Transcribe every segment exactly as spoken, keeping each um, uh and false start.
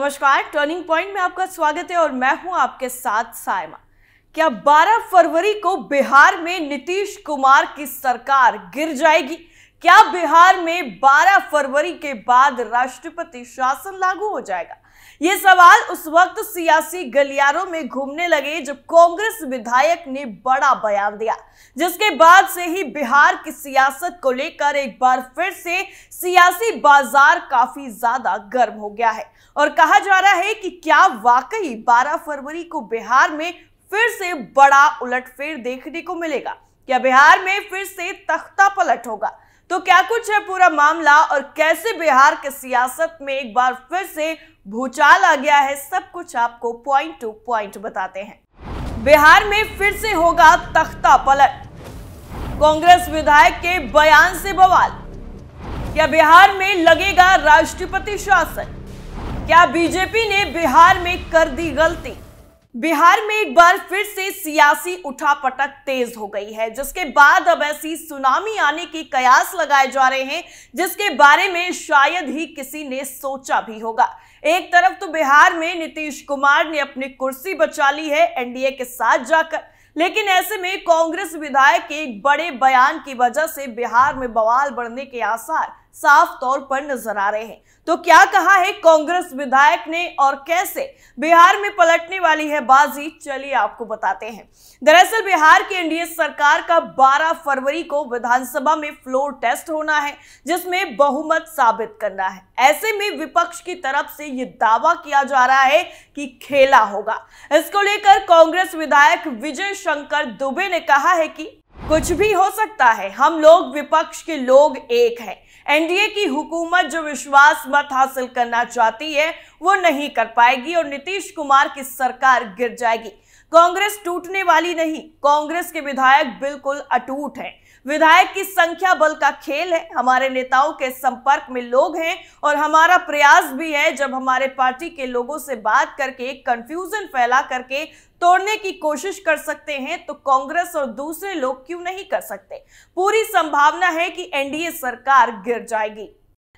नमस्कार, turning point में आपका स्वागत है और मैं हूं आपके साथ सायमा। क्या बारह फरवरी को बिहार में नीतीश कुमार की सरकार गिर जाएगी? क्या बिहार में बारह फरवरी के बाद राष्ट्रपति शासन लागू हो जाएगा? ये सवाल उस वक्त सियासी गलियारों में घूमने लगे जब कांग्रेस विधायक ने बड़ा बयान दिया, जिसके बाद से ही बिहार की सियासत को लेकर एक बार फिर से सियासी बाजार काफी ज्यादा गर्म हो गया है और कहा जा रहा है कि क्या वाकई बारह फरवरी को बिहार में फिर से बड़ा उलटफेर देखने को मिलेगा? क्या बिहार में फिर से तख्ता पलट होगा? तो क्या कुछ है पूरा मामला और कैसे बिहार के सियासत में एक बार फिर से भूचाल आ गया है, सब कुछ आपको पॉइंट टू पॉइंट बताते हैं। बिहार में फिर से होगा तख्ता पलट, कांग्रेस विधायक के बयान से बवाल। क्या बिहार में लगेगा राष्ट्रपति शासन? क्या बीजेपी ने बिहार में कर दी गलती? बिहार में एक बार फिर से सियासी उठापटक तेज हो गई है, जिसके बाद अब ऐसी सुनामी आने के कयास लगाए जा रहे हैं जिसके बारे में शायद ही किसी ने सोचा भी होगा। एक तरफ तो बिहार में नीतीश कुमार ने अपनी कुर्सी बचा ली है एनडीए के साथ जाकर, लेकिन ऐसे में कांग्रेस विधायक के एक बड़े बयान की वजह से बिहार में बवाल बढ़ने के आसार साफ तौर पर नजर आ रहे हैं। तो क्या कहा है कांग्रेस विधायक ने और कैसे बिहार में पलटने वाली है बाजी, चलिए आपको बताते हैं। दरअसल बिहार की एनडीए सरकार का बारह फरवरी को विधानसभा में फ्लोर टेस्ट होना है, जिसमें बहुमत साबित करना है। ऐसे में विपक्ष की तरफ से यह दावा किया जा रहा है कि खेला होगा। इसको लेकर कांग्रेस विधायक विजय शंकर दुबे ने कहा है कि कुछ भी हो सकता है, हम लोग विपक्ष के लोग एक हैं। एनडीए की हुकूमत जो विश्वास मत हासिल करना चाहती है वो नहीं कर पाएगी और नीतीश कुमार की सरकार गिर जाएगी। कांग्रेस टूटने वाली नहीं, कांग्रेस के विधायक बिल्कुल अटूट हैं। विधायक की संख्या बल का खेल है, हमारे नेताओं के संपर्क में लोग हैं और हमारा प्रयास भी है जब हमारे पार्टी के लोगों से बात करके कंफ्यूजन फैला करके तोड़ने की कोशिश कर सकते हैं, तो कांग्रेस और दूसरे लोग क्यों नहीं कर सकते? पूरी संभावना है कि एनडीए सरकार गिर जाएगी।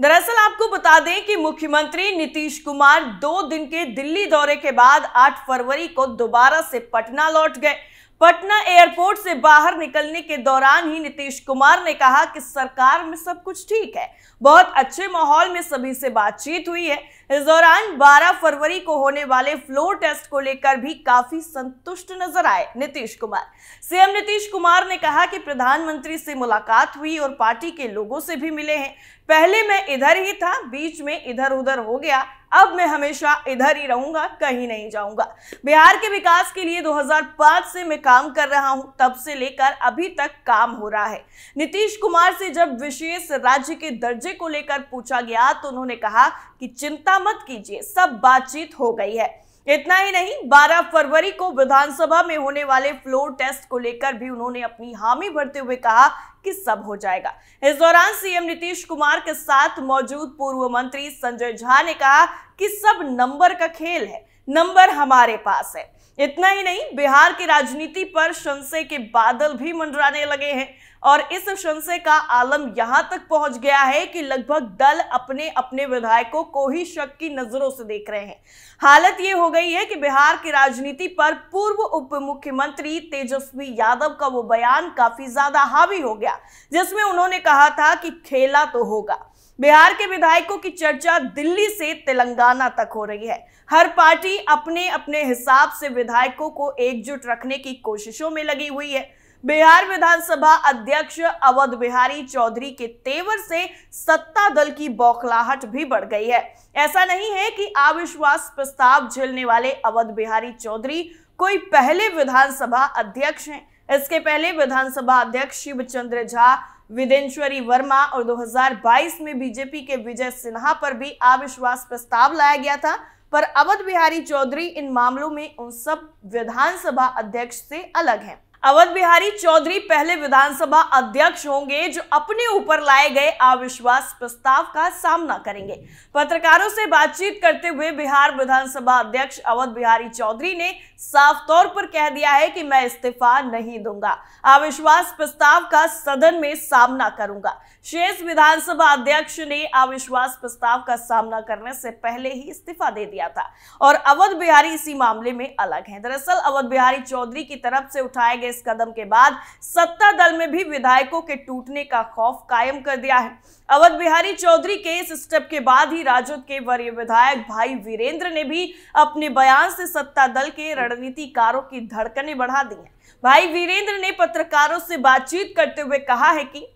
दरअसल आपको बता दें कि मुख्यमंत्री नीतीश कुमार दो दिन के दिल्ली दौरे के बाद आठ फरवरी को दोबारा से पटना लौट गए। पटना एयरपोर्ट से बाहर निकलने के दौरान ही नीतीश कुमार ने कहा कि सरकार में सब कुछ ठीक है, बहुत अच्छे माहौल में सभी से बातचीत हुई है। इस दौरान बारह फरवरी को होने वाले फ्लोर टेस्ट को लेकर भी काफी संतुष्ट नजर आए नीतीश कुमार। सीएम नीतीश कुमार ने कहा कि प्रधानमंत्री से मुलाकात हुई और पार्टी के लोगों से भी मिले हैं। पहले मैं इधर ही था, बीच में इधर उधर हो गया, अब मैं हमेशा इधर ही रहूंगा, कहीं नहीं जाऊंगा। बिहार के विकास के लिए दो हज़ार पाँच से मैं काम कर रहा हूं, तब से लेकर अभी तक काम हो रहा है। नीतीश कुमार से जब विशेष राज्य के दर्जे को लेकर पूछा गया तो उन्होंने कहा कि चिंता मत कीजिए, सब बातचीत हो गई है। इतना ही नहीं, बारह फरवरी को विधानसभा में होने वाले फ्लोर टेस्ट को लेकर भी उन्होंने अपनी हामी भरते हुए कहा कि सब हो जाएगा। इस दौरान सीएम नीतीश कुमार के साथ मौजूद पूर्व मंत्री संजय झा ने कहा कि सब नंबर का खेल है, नंबर हमारे पास है। इतना ही नहीं, बिहार की राजनीति पर संशय के बादल भी मंडराने लगे हैं और इस संशय का आलम यहां तक पहुंच गया है कि लगभग दल अपने अपने विधायकों को ही शक की नजरों से देख रहे हैं। हालत ये हो गई है कि बिहार की राजनीति पर पूर्व उप मुख्यमंत्री तेजस्वी यादव का वो बयान काफी ज्यादा हावी हो गया जिसमें उन्होंने कहा था कि खेला तो होगा। बिहार के विधायकों की चर्चा दिल्ली से तेलंगाना तक हो रही है। हर पार्टी अपने अपने हिसाब से विधायकों को एकजुट रखने की कोशिशों में लगी हुई है। बिहार विधानसभा अध्यक्ष अवध बिहारी चौधरी के तेवर से सत्ता दल की बौखलाहट भी बढ़ गई है। ऐसा नहीं है कि अविश्वास प्रस्ताव झेलने वाले अवध बिहारी चौधरी कोई पहले विधानसभा अध्यक्ष हैं। इसके पहले विधानसभा अध्यक्ष शिव चंद्र झा, विदेश्वरी वर्मा और दो हज़ार बाईस में बीजेपी के विजय सिन्हा पर भी अविश्वास प्रस्ताव लाया गया था, पर अवध बिहारी चौधरी इन मामलों में उन सब विधानसभा अध्यक्ष से अलग हैं। अवध बिहारी चौधरी पहले विधानसभा अध्यक्ष होंगे जो अपने ऊपर लाए गए अविश्वास प्रस्ताव का सामना करेंगे। पत्रकारों से बातचीत करते हुए बिहार विधानसभा अध्यक्ष अवध बिहारी चौधरी ने साफ तौर पर कह दिया है कि मैं इस्तीफा नहीं दूंगा, अविश्वास प्रस्ताव का सदन में सामना करूंगा। शेष विधानसभा अध्यक्ष ने अविश्वास प्रस्ताव का सामना करने से पहले ही इस्तीफा दे दिया था और अवध बिहारी इसी मामले में अलग है। दरअसल अवध बिहारी चौधरी की तरफ से उठाए गए इस कदम के बाद सत्ता दल में भी विधायकों के टूटने का खौफ कायम कर दिया है। अवध बिहारी चौधरी के इस स्टेप के बाद ही राजद के वरीय विधायक भाई वीरेंद्र ने भी अपने बयान से सत्ता दल के रणनीतिकारों की धड़कनें बढ़ा दी हैं। भाई वीरेंद्र ने पत्रकारों से बातचीत करते हुए कहा है कि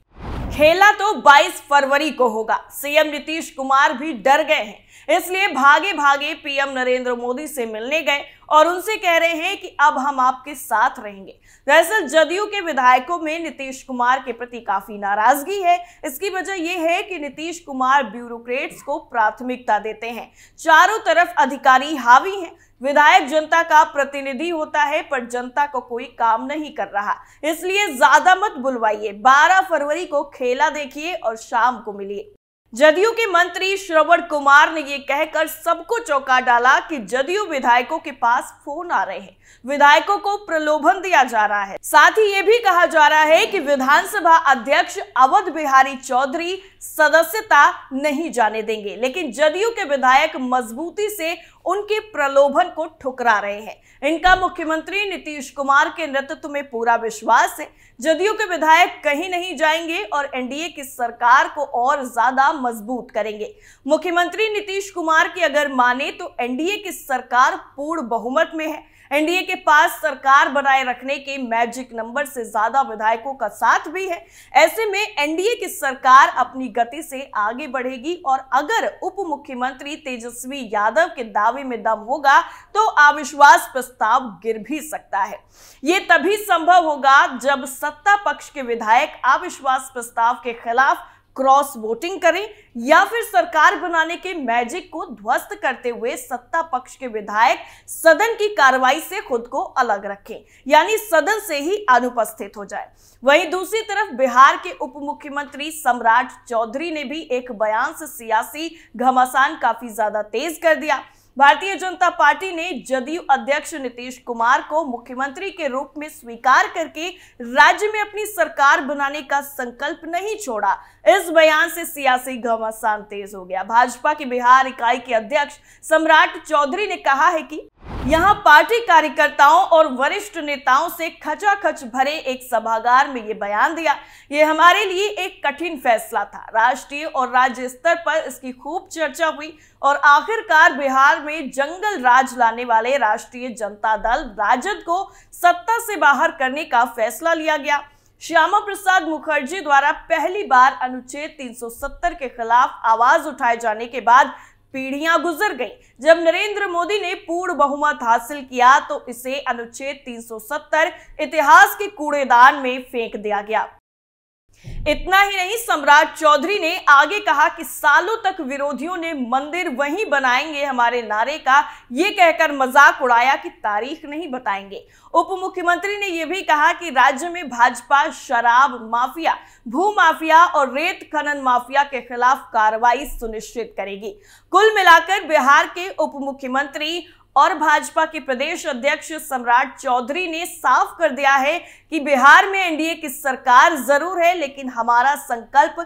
खेला तो बाईस फरवरी को होगा। सीएम नीतीश कुमार भी डर गए हैं, इसलिए भागे भागे पीएम नरेंद्र मोदी से मिलने गए और उनसे कह रहे हैं कि अब हम आपके साथ रहेंगे। दरअसल जदयू के विधायकों में नीतीश कुमार के प्रति काफी नाराजगी है। इसकी वजह यह है कि नीतीश कुमार ब्यूरोक्रेट्स को प्राथमिकता देते हैं। चारों तरफ अधिकारी हावी हैं। विधायक जनता का प्रतिनिधि होता है पर जनता को कोई काम नहीं कर रहा, इसलिए ज्यादा मत बुलवाइए। बारह फरवरी को खेला देखिए और शाम को मिलिए। जदयू के मंत्री श्रवण कुमार ने यह कहकर सबको चौंका डाला कि जदयू विधायकों के पास फोन आ रहे हैं, विधायकों को प्रलोभन दिया जा रहा है। साथ ही ये भी कहा जा रहा है कि विधानसभा अध्यक्ष अवध बिहारी चौधरी सदस्यता नहीं जाने देंगे, लेकिन जदयू के विधायक मजबूती से उनके प्रलोभन को ठुकरा रहे हैं। इनका मुख्यमंत्री नीतीश कुमार के नेतृत्व में पूरा विश्वास है। जदयू के विधायक कहीं नहीं जाएंगे और एनडीए की सरकार को और ज्यादा मजबूत करेंगे। मुख्यमंत्री नीतीश कुमार की अगर माने तो एनडीए की सरकार पूर्ण बहुमत में है। एनडीए के पास सरकार बनाए रखने के मैजिक नंबर से ज्यादा विधायकों का साथ भी है। ऐसे में एनडीए की सरकार अपनी गति से आगे बढ़ेगी और अगर उप मुख्यमंत्री तेजस्वी यादव के दावे में दम होगा तो अविश्वास प्रस्ताव गिर भी सकता है। ये तभी संभव होगा जब सत्ता पक्ष के विधायक अविश्वास प्रस्ताव के खिलाफ क्रॉस वोटिंग करें या फिर सरकार बनाने के मैजिक को ध्वस्त करते हुए सत्ता पक्ष के विधायक सदन की कार्रवाई से खुद को अलग रखें, यानी सदन से ही अनुपस्थित हो जाए। वहीं दूसरी तरफ बिहार के उप मुख्यमंत्री सम्राट चौधरी ने भी एक बयान से सियासी घमासान काफी ज्यादा तेज कर दिया। भारतीय जनता पार्टी ने जदयू अध्यक्ष नीतीश कुमार को मुख्यमंत्री के रूप में स्वीकार करके राज्य में अपनी सरकार बनाने का संकल्प नहीं छोड़ा। इस बयान से सियासी घमासान तेज हो गया। भाजपा की बिहार इकाई के अध्यक्ष सम्राट चौधरी ने कहा है कि यहाँ पार्टी कार्यकर्ताओं और वरिष्ठ नेताओं से खचाखच भरे एक सभागार में ये बयान दिया। ये हमारे लिए एक कठिन फैसला था। राष्ट्रीय और राज्य स्तर पर इसकी खूब चर्चा हुई और आखिरकार बिहार में जंगल राज लाने वाले राष्ट्रीय जनता दल राजद को सत्ता से बाहर करने का फैसला लिया गया। श्यामा प्रसाद मुखर्जी द्वारा पहली बार अनुच्छेद तीन सौ सत्तर के खिलाफ आवाज उठाए जाने के बाद पीढ़ियां गुजर गईं। जब नरेंद्र मोदी ने पूर्ण बहुमत हासिल किया तो इसे अनुच्छेद तीन सौ सत्तर इतिहास के कूड़ेदान में फेंक दिया गया। इतना ही नहीं, सम्राट चौधरी ने आगे कहा कि सालों तक विरोधियों ने मंदिर वहीं बनाएंगे हमारे नारे का ये कहकर मजाक उड़ाया कि तारीख नहीं बताएंगे। उप मुख्यमंत्री ने यह भी कहा कि राज्य में भाजपा शराब माफिया, भू माफिया और रेत खनन माफिया के खिलाफ कार्रवाई सुनिश्चित करेगी। कुल मिलाकर बिहार के उप मुख्यमंत्री और भाजपा के प्रदेश अध्यक्ष सम्राट चौधरी ने साफ कर दिया है कि बिहार में एनडीए की सरकार जरूर है, लेकिन हमारा संकल्प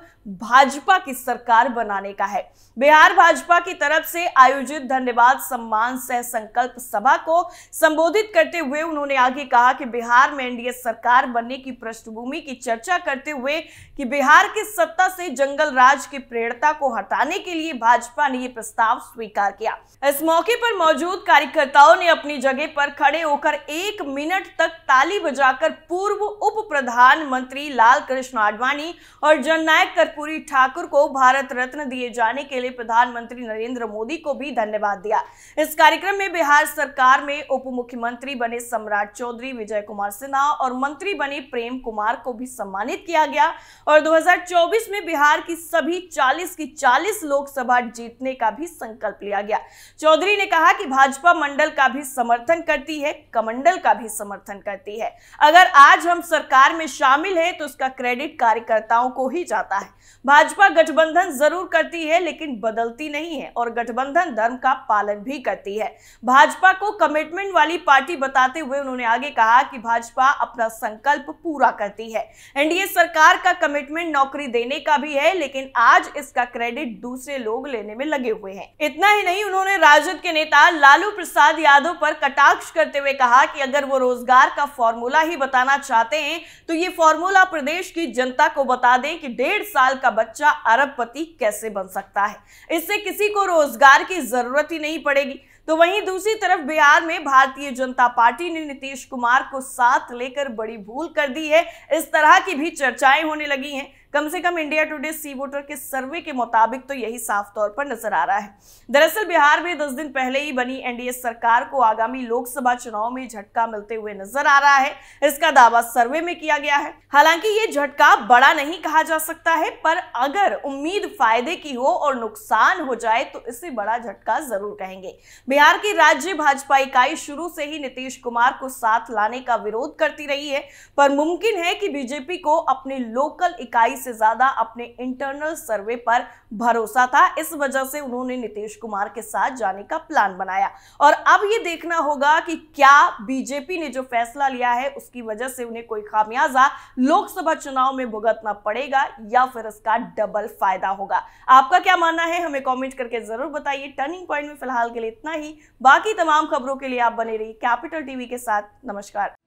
भाजपा की सरकार बनाने का है। बिहार भाजपा की तरफ से आयोजित धन्यवाद सम्मान सह संकल्प सभा को संबोधित करते हुए उन्होंने आगे कहा कि बिहार में एनडीए सरकार बनने की पृष्ठभूमि की चर्चा करते हुए कि बिहार की सत्ता से जंगल राज की प्रेरणा को हटाने के लिए भाजपा ने यह प्रस्ताव स्वीकार किया। इस मौके पर मौजूद कार्यकर्ताओं ने अपनी जगह पर खड़े होकर एक मिनट तक ताली बजाकर पूर्व उप प्रधानमंत्री लाल कृष्ण आडवाणी और जननायक कर्पूरी ठाकुर को भारत रत्न दिए जाने के लिए प्रधानमंत्री नरेंद्र मोदी को भी धन्यवाद दिया। इस कार्यक्रम में बिहार सरकार में उप मुख्यमंत्री बने सम्राट चौधरी, विजय कुमार सिन्हा और मंत्री बने प्रेम कुमार को भी सम्मानित किया गया और दो हजार चौबीस में बिहार की सभी चालीस की चालीस लोकसभा जीतने का भी संकल्प लिया गया। चौधरी ने कहा कि भाजपा मंडल का भी समर्थन करती है, कमंडल का भी समर्थन करती है। अगर आज हम सरकार में शामिल हैं तो उसका क्रेडिट कार्यकर्ताओं को ही जाता है। भाजपा गठबंधन जरूर करती है लेकिन बदलती नहीं है और गठबंधन धर्म का पालन भी करती है। भाजपा को कमिटमेंट वाली पार्टी बताते हुए उन्होंने आगे कहा कि भाजपा अपना संकल्प पूरा करती है। एनडीए सरकार का कमिटमेंट नौकरी देने का भी है लेकिन आज इसका क्रेडिट दूसरे लोग लेने में लगे हुए हैं। इतना ही नहीं, उन्होंने राजद के नेता लालू प्रसाद यादव पर कटाक्ष करते हुए कहा कि अगर वो रोजगार का फॉर्मूला ही बताना चाहते हैं तो ये फॉर्मूला प्रदेश की जनता को बता दें कि डेढ़ साल का बच्चा अरबपति कैसे बन सकता है। इससे किसी को रोजगार की जरूरत ही नहीं पड़ेगी। तो वहीं दूसरी तरफ बिहार में भारतीय जनता पार्टी ने नीतीश कुमार को साथ लेकर बड़ी भूल कर दी है। इस तरह की भी चर्चाएं होने लगी हैं। कम से कम इंडिया टुडे सी वोटर के सर्वे के मुताबिक तो यही साफ तौर पर नजर आ रहा है। दरअसल बिहार में दस दिन पहले ही बनी एनडीए सरकार को आगामी लोकसभा चुनाव में झटका मिलते हुए नजर आ रहा है, इसका दावा सर्वे में किया गया है। हालांकि ये झटका बड़ा नहीं कहा जा सकता है, पर अगर उम्मीद फायदे की हो और नुकसान हो जाए तो इसे बड़ा झटका जरूर कहेंगे। बिहार की राज्य भाजपा इकाई शुरू से ही नीतीश कुमार को साथ लाने का विरोध करती रही है, पर मुमकिन है कि बीजेपी को अपने लोकल इकाई से ज्यादा अपने इंटरनल सर्वे पर भरोसा था। इस वजह से उन्होंने नीतीश कुमार के साथ जाने का प्लान बनाया और अब ये देखना होगा कि क्या बीजेपी ने जो फैसला लिया है उसकी वजह से उन्हें कोई खामियाजा लोकसभा चुनाव में भुगतना पड़ेगा या फिर इसका डबल फायदा होगा। आपका क्या मानना है हमें कमेंट करके जरूर बताइए। टर्निंग पॉइंट में फिलहाल के लिए इतना ही। बाकी तमाम खबरों के लिए आप बने रहिए कैपिटल टीवी के साथ। नमस्कार।